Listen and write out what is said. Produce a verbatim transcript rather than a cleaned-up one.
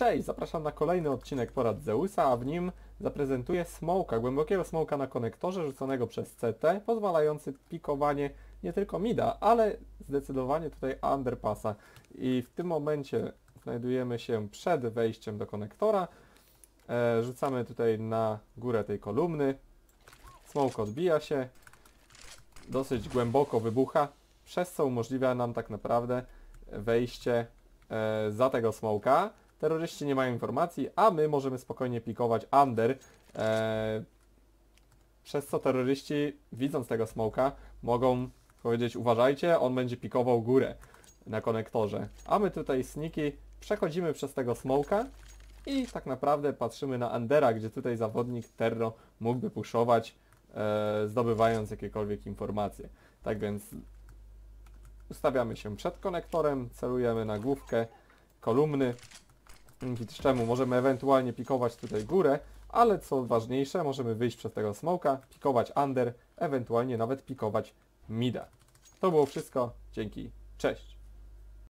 Cześć, zapraszam na kolejny odcinek Porad Dzeusa, a w nim zaprezentuję smołka, głębokiego smołka na konektorze rzuconego przez C T, pozwalający pikowanie nie tylko mida, ale zdecydowanie tutaj underpassa. I w tym momencie znajdujemy się przed wejściem do konektora, e, rzucamy tutaj na górę tej kolumny, smołk odbija się, dosyć głęboko wybucha, przez co umożliwia nam tak naprawdę wejście e, za tego smołka. Terroryści nie mają informacji, a my możemy spokojnie pikować under, e, przez co terroryści, widząc tego smołka, mogą powiedzieć: uważajcie, on będzie pikował górę na konektorze. A my tutaj sniki przechodzimy przez tego smołka i tak naprawdę patrzymy na undera, gdzie tutaj zawodnik terro mógłby puszować, e, zdobywając jakiekolwiek informacje. Tak więc ustawiamy się przed konektorem, celujemy na główkę kolumny, dzięki czemu możemy ewentualnie pikować tutaj górę, ale co ważniejsze, możemy wyjść przez tego smołka, pikować under, ewentualnie nawet pikować mida. To było wszystko, dzięki, cześć!